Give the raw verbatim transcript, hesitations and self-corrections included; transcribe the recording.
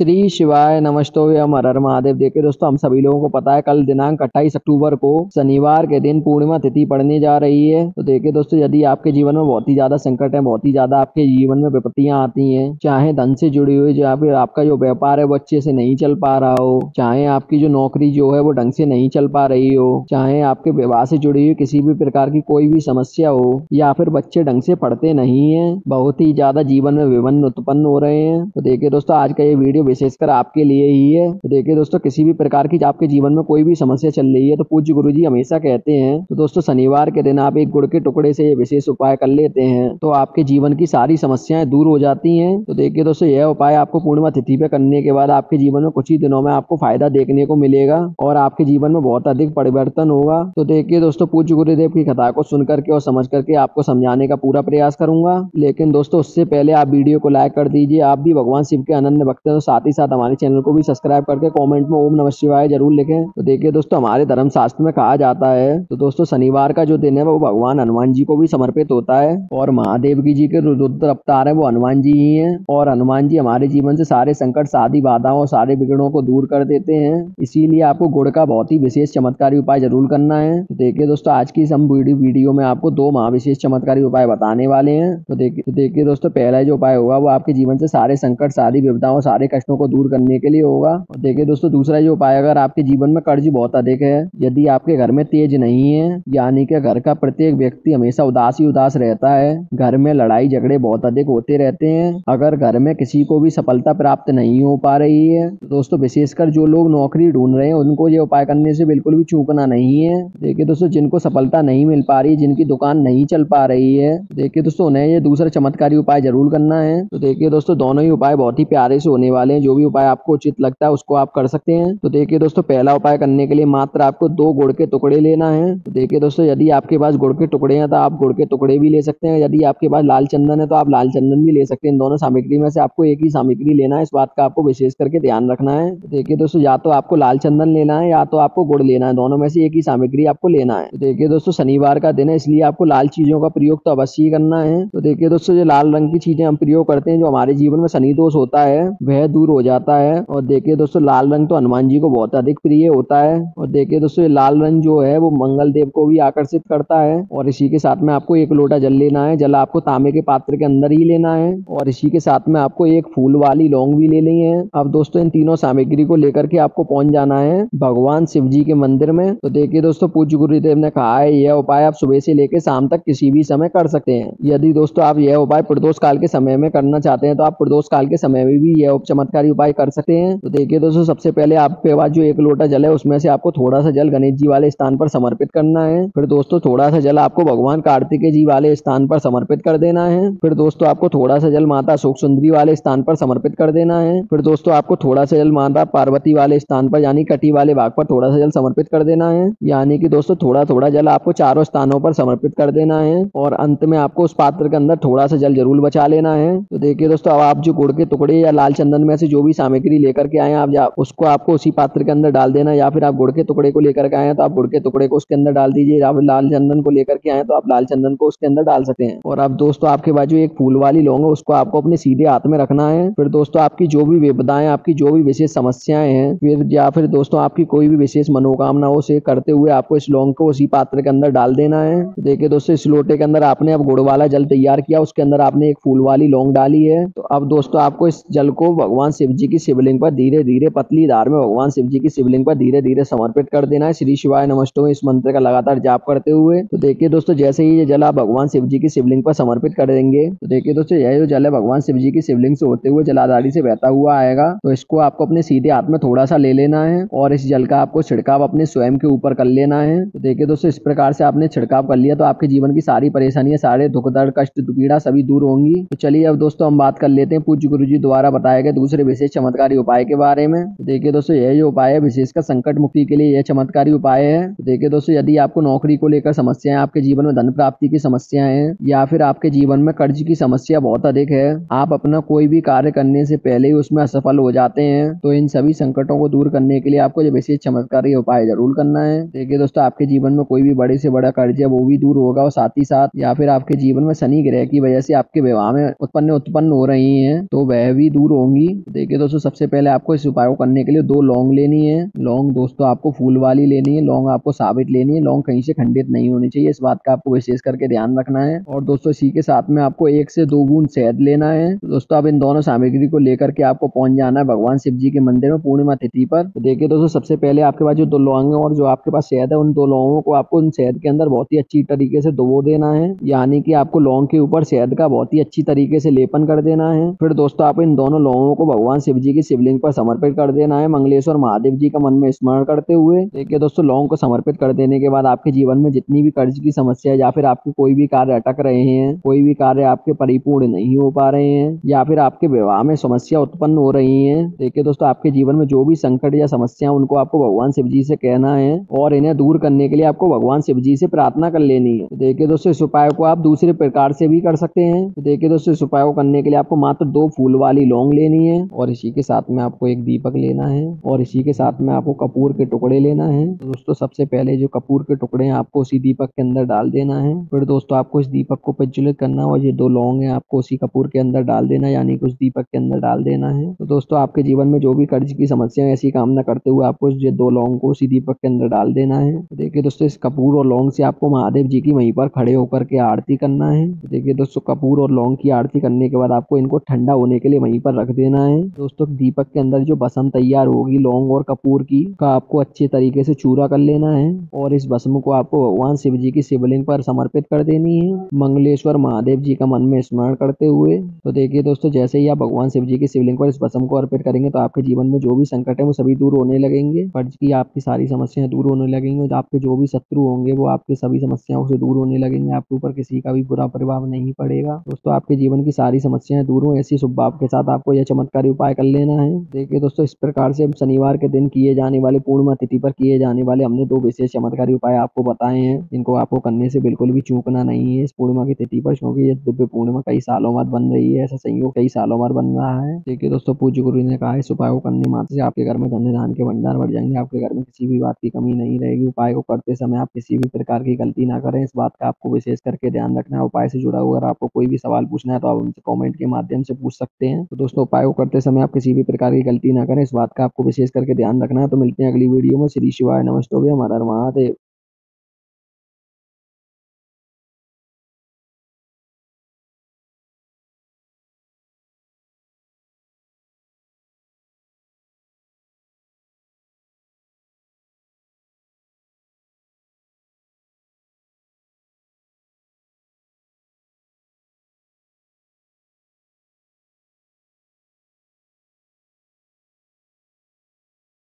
श्री शिवाय नमस्तोयम हर महादेव। देखिए दोस्तों, हम सभी लोगों को पता है कल दिनांक अट्ठाईस अक्टूबर को शनिवार के दिन पूर्णिमा तिथि पड़ने जा रही है। तो देखिए दोस्तों, यदि आपके जीवन में बहुत ही ज्यादा संकट है, बहुत ही ज्यादा आपके जीवन में विपत्तियां आती हैं, चाहे धन से जुड़ी हुई, या फिर आपका जो व्यापार है वो अच्छे से नहीं चल पा रहा हो, चाहे आपकी जो नौकरी जो है वो ढंग से नहीं चल पा रही हो, चाहे आपके विवाह से जुड़ी हुई किसी भी प्रकार की कोई भी समस्या हो, या फिर बच्चे ढंग से पढ़ते नहीं है, बहुत ही ज्यादा जीवन में विघ्न उत्पन्न हो रहे हैं। तो देखिए दोस्तों, आज का ये वीडियो विशेषकर आपके लिए ही है। तो देखिए दोस्तों, किसी भी प्रकार की आपके जीवन में कोई भी समस्या चल रही है तो पूज्य गुरु जी हमेशा कहते हैं, तो दोस्तों शनिवार के दिन आप एक गुड़ के टुकड़े से ये विशेष उपाय कर लेते हैं तो आपके जीवन की सारी समस्याएं दूर हो जाती हैं। तो देखिए दोस्तों, यह उपाय आपको पूर्णिमा तिथि पे करने के बाद आपके जीवन में कुछ ही दिनों में आपको फायदा देखने को मिलेगा और आपके जीवन में बहुत अधिक परिवर्तन होगा। तो देखिए दोस्तों, पूज्य गुरुदेव की कथा को सुन करके और समझ करके आपको समझाने का पूरा प्रयास करूंगा, लेकिन दोस्तों उससे पहले आप वीडियो को लाइक कर दीजिए। आप भी भगवान शिव के अनन्य भक्त हैं, तो साथ ही साथ हमारे चैनल को भी सब्सक्राइब करके कॉमेंट में ओम नमः शिवाय जरूर लिखें। तो देखिए दोस्तों, हमारे धर्मशास्त्र में कहा जाता है, तो दोस्तों शनिवार का जो दिन है वो भगवान हनुमान जी को भी समर्पित होता है और महादेव की जी के रुद्र अवतार है वो हनुमान जी ही है, और हनुमान जी हमारे जीवन से सारे संकट, सारी बाधाओं और सारे बिगड़ों को दूर कर देते हैं। इसीलिए आपको गुड़ का बहुत ही विशेष चमत्कारी उपाय जरूर करना है। तो देखिए दोस्तों, आज की हम वीडियो में आपको दो महाविशेष चमत्कारी उपाय बताने वाले हैं। तो देखिए दोस्तों, पहला जो उपाय होगा वो आपके जीवन से सारे संकट, सारी विपदाओं, सारे कष्टों को दूर करने के लिए होगा। और देखिए दोस्तों, दूसरा जो उपाय, अगर आपके जीवन में कर्ज बहुत अधिक है, यदि आपके घर में तेज नहीं है, यानी कि घर का प्रत्येक व्यक्ति हमेशा उदास ही उदास रहता है, घर में लड़ाई झगड़े बहुत अधिक होते रहते हैं, अगर घर में किसी को भी सफलता प्राप्त नहीं हो पा रही है, तो दोस्तों विशेषकर जो लोग नौकरी ढूंढ रहे हैं उनको ये उपाय करने से बिल्कुल भी चूकना नहीं है। देखिए दोस्तों, जिनको सफलता नहीं मिल पा रही, जिनकी दुकान नहीं चल पा रही है, देखिए दोस्तों उन्हें ये दूसरा चमत्कारी उपाय जरूर करना है। तो देखिए दोस्तों, दोनों ही उपाय बहुत ही प्यारे से होने वाले हैं। जो भी उपाय आपको उचित लगता है उसको आप कर सकते हैं। तो देखिए दोस्तों, पहला उपाय करने के लिए मात्र आपको दो गुड़ के टुकड़े लेना है। तो देखिए दोस्तों, यदि आपके पास गुड़ के टुकड़े हैं तो आप गुड़ के टुकड़े भी ले सकते हैं, यदि आपके पास लाल चंदन है तो आप लाल चंदन भी ले सकते हैं। इन दोनों सामग्री में से आपको एक ही सामग्री लेना है, इस बात का आपको विशेष करके ध्यान रखना है। तो देखिए दोस्तों, या तो आपको लाल चंदन लेना है या तो आपको गुड़ लेना है, दोनों में से एक ही सामग्री आपको लेना है। तो देखिए दोस्तों, शनिवार का दिन है इसलिए आपको लाल चीजों का प्रयोग तो अवश्य ही करना है। तो देखिए दोस्तों, जो लाल रंग की चीजें हम प्रयोग करते हैं, जो हमारे जीवन में शनि दोष होता है वह दूर हो जाता है। और देखिए दोस्तों, लाल रंग तो हनुमान जी को बहुत अधिक प्रिय होता है। और देखिए दोस्तों, ये लाल रंग जो है वो मंगल देव को भी आकर्षित करता है। और इसी के साथ में आपको एक लोटा जल लेना है, जल आपको तांबे के पात्र के अंदर ही लेना है। और इसी के साथ में आपको एक फूल वाली लौंग भी ले ली है। अब दोस्तों, इन तीनों सामग्री को लेकर के आपको पहुंच जाना है भगवान शिव जी के मंदिर में। तो देखिए दोस्तों, पूज्य गुरुदेव ने कहा है यह उपाय आप सुबह से लेकर शाम तक किसी भी समय कर सकते हैं। यदि दोस्तों आप यह उपाय प्रदोष काल के समय में करना चाहते हैं तो आप प्रदोष काल के समय में भी यह चमत्कारी उपाय कर सकते हैं। तो देखिए दोस्तों, सबसे पहले आपके पास जो एक लोटा जल है उसमें से आपको थोड़ा सा जल गणेश जी वाले स्थान पर समर्पित करना है। फिर दोस्तों, थोड़ा सा जल आपको भगवान कार्तिकेय जी वाले स्थान पर समर्पित कर देना है। फिर दोस्तों, आपको थोड़ा सा जल माता सुख सुंदरी वाले स्थान पर समर्पित कर देना है। फिर दोस्तों, आपको थोड़ा सा जल माता पार्वती वाले स्थान पर, यानी कटी वाले भाग पर थोड़ा सा जल समर्पित कर देना है। यानी कि दोस्तों, थोड़ा थोड़ा जल आपको चारों स्थानों पर समर्पित कर देना है। और अंत में आपको उस पात्र के अंदर थोड़ा सा जल जरूर बचा लेना है। तो देखिए दोस्तों, अब आप जो गुड़ के टुकड़े या लाल चंदन में से जो भी सामग्री लेकर के आए आप जा, उसको आपको उसी पात्र के अंदर डाल देना। या फिर आप गुड़ के टुकड़े को लेकर के आए तो आप गुड़ के टुकड़े को उसके अंदर डाल दीजिए। आप लाल चंदन को लेकर के आए तो आप लाल चंदन को उसके अंदर डाल सकते हैं। और अब दोस्तों, आपके बाजू एक फूल वाली लौंग है, उसको आपको अपने सीधे हाथ में रखना है। फिर दोस्तों, आपकी जो भी विपदाएं, आपकी जो भी विशेष समस्याएं हैं, फिर या फिर दोस्तों आपकी कोई भी विशेष मनोकामना हो, उसे करते हुए आपको इस लौंग को उसी पात्र के अंदर डाल देना है। देखिए दोस्तों, इस लोटे के अंदर आपने अब गुड़ वाला जल तैयार किया, उसके अंदर आपने एक फूल वाली लौंग डाली है। तो अब दोस्तों, आपको इस जल को भगवान शिव जी की शिवलिंग पर धीरे धीरे पतली धार में भगवान शिव जी की शिवलिंग पर धीरे धीरे समर्पित कर देना है। श्री शिवाय नमस्तोयम इस मंत्र का लगातार जाप करते हुए। तो देखिए दोस्तों, जैसे ही ये जल आप भगवान शिव जी की शिवलिंग पर समर्पित कर देंगे, तो देखिए दोस्तों, यह जो जल है भगवान शिव जी की शिवलिंग से होते हुए जलाधारी से बहता हुआ आएगा। तो इसको आपको अपने सीधे हाथ में थोड़ा सा ले लेना है और इस जल का आपको छिड़काव अपने स्वयं के ऊपर कर लेना है। तो देखिए दोस्तों, इस प्रकार से आपने छिड़काव कर लिया तो आपके जीवन की सारी परेशानियां, सारे दुख दर्द, कष्ट, पीड़ा सभी दूर होंगी। तो चलिए अब दोस्तों, हम बात कर लेते हैं पूज्य गुरु जी द्वारा बताए गए दूसरे विशेष चमत्कारी उपाय के बारे में। तो देखिए दोस्तों, यह जो उपाय है विशेषकर संकट मुक्ति के लिए यह चमत्कारी उपाय है। तो देखिए दोस्तों, यदि आपको नौकरी को लेकर समस्याएं, आपके जीवन में धन प्राप्ति की समस्याएं हैं, या फिर आपके जीवन में कर्ज की समस्या बहुत अधिक है, आप अपना कोई भी कार्य करने से पहले ही उसमें असफल हो जाते हैं, तो इन सभी संकटों को दूर करने के लिए आपको ये विशेष चमत्कारी उपाय जरूर करना है। देखिए दोस्तों, आपके जीवन में कोई भी बड़े से बड़ा कर्ज है वो भी दूर होगा। और साथ ही साथ या फिर आपके जीवन में शनि ग्रह की वजह से आपके विवाह में उत्पन्न उत्पन्न हो रही है तो वह भी दूर होंगी। देखिए दोस्तों, सबसे पहले आपको इस उपाय को करने के लिए दो लौंग लेनी है। लौंग दोस्तों आपको फूल वाली लेनी है, लौंग आपको साबित लेनी है, लौंग कहीं से खंडित नहीं होनी चाहिए, इस बात का आपको विशेष करके ध्यान रखना है। और दोस्तों इसी के साथ में आपको एक से दो बूंद शहद लेना है। दोस्तों आप इन दोनों सामग्री को लेकर के आपको पहुंच जाना है भगवान शिव जी के मंदिर में पूर्णिमा तिथि पर। तो देखिए दोस्तों, सबसे पहले आपके पास जो दो लौंग है और जो आपके पास शहद है, उन दो लौंगों को आपको उन शहद के अंदर बहुत ही अच्छी तरीके से डुबो देना है, यानी कि आपको लौंग के ऊपर शहद का बहुत ही अच्छी तरीके से लेपन कर देना है। फिर दोस्तों आप इन दोनों लौंगों को भगवान शिव जी की शिवलिंग पर समर्पित कर देना है, मंगलेश्वर महादेव जी का मन में स्मरण करते हुए। देखिए दोस्तों, लौंग को समर्पित कर देने के बाद आपके जीवन में जितनी भी कर्ज की समस्या है, या फिर आपके कोई भी कार्य अटक रहे हैं, कोई भी कार्य आपके परिपूर्ण नहीं हो पा रहे हैं, या फिर आपके विवाह में समस्या उत्पन्न हो रही है, देखिए दोस्तों आपके जीवन में जो भी संकट या समस्या, उनको आपको भगवान शिव जी से कहना है और इन्हें दूर करने के लिए आपको भगवान शिव जी से प्रार्थना कर लेनी है। देखिए दोस्तों, इस उपाय को आप दूसरे प्रकार से भी कर सकते हैं। देखिए दोस्तों, इस उपाय को करने के लिए आपको मात्र दो फूल वाली लौंग लेनी है और इसी के साथ में आपको एक दीपक लेना है और इसी के साथ में आपको कपूर के टुकड़े लेना है। दोस्तों सबसे पहले जो कपूर के टुकड़े हैं आपको उसी दीपक के अंदर डाल देना है। फिर दोस्तों आपको इस दीपक को प्रज्वलित करना है और ये दो लौंग है आपको उसी कपूर के अंदर डाल देना है, यानी कि उस दीपक के अंदर डाल देना है। तो दोस्तों आपके जीवन में जो भी कर्ज की समस्या है, ऐसी कामना करते हुए आपको ये दो लौंग को उसी दीपक के अंदर डाल देना है। देखिए दोस्तों, इस कपूर और लौंग से आपको महादेव जी की वहीं पर खड़े होकर के आरती करना है। देखिए दोस्तों, कपूर और लौंग की आरती करने के बाद आपको इनको ठंडा होने के लिए वहीं पर रख देना है। दोस्तों दीपक के अंदर जो भस्म तैयार होगी लौंग और कपूर की, का आपको अच्छे तरीके से चूरा कर लेना है और इस भस्म को आपको भगवान शिव जी की शिवलिंग पर समर्पित कर देनी है, मंगलेश्वर महादेव जी का मन में स्मरण करते हुए। तो देखिए दोस्तों, जैसे ही आप भगवान शिव जी की शिवलिंग पर इस भस्म को अर्पित करेंगे तो आपके जीवन में जो भी संकट है वो सभी दूर होने लगेंगे, कर्ज की आपकी सारी समस्याएं दूर होने लगेंगी, आपके जो भी शत्रु होंगे वो आपके सभी समस्याओं से दूर होने लगेंगे, आपके ऊपर किसी का भी बुरा प्रभाव नहीं पड़ेगा। दोस्तों आपके जीवन की सारी समस्याएं दूर हो, ऐसी शुभ भाव के साथ आपको यह चमत्कारी उपाय कर लेना है। देखिए दोस्तों, इस प्रकार से शनिवार के दिन किए जाने वाले, पूर्णिमा तिथि पर किए जाने वाले हमने दो विशेष चमत्कारी उपाय आपको बताए हैं, जिनको आपको करने से बिल्कुल भी चूकना नहीं है इस पूर्णिमा की तिथि पर, क्योंकि ये दिव्य पूर्णिमा कई सालों बाद बन रही है, ऐसा संयोग कई सालों बाद बन रहा है। देखिए दोस्तों, पूज्य गुरु ने कहा इस उपाय को करने मात्र से आपके घर में धन धान्य के भंडार बढ़ जाएंगे, आपके घर में किसी भी बात की कमी नहीं रहेगी। उपाय को करते समय आप किसी भी प्रकार की गलती ना करें, इस बात का आपको विशेष करके ध्यान रखना है। उपाय से जुड़ा हुआ अगर आपको कोई भी सवाल पूछना है तो आप हमसे कमेंट के माध्यम से पूछ सकते हैं। तो दोस्तों, उपाय को करते समय आप किसी भी प्रकार की गलती ना करें, इस बात का आपको विशेष करके ध्यान रखना है। तो मिलते हैं अगली वीडियो में। श्री शिवाय, नमस्ते, हर हर महादेव।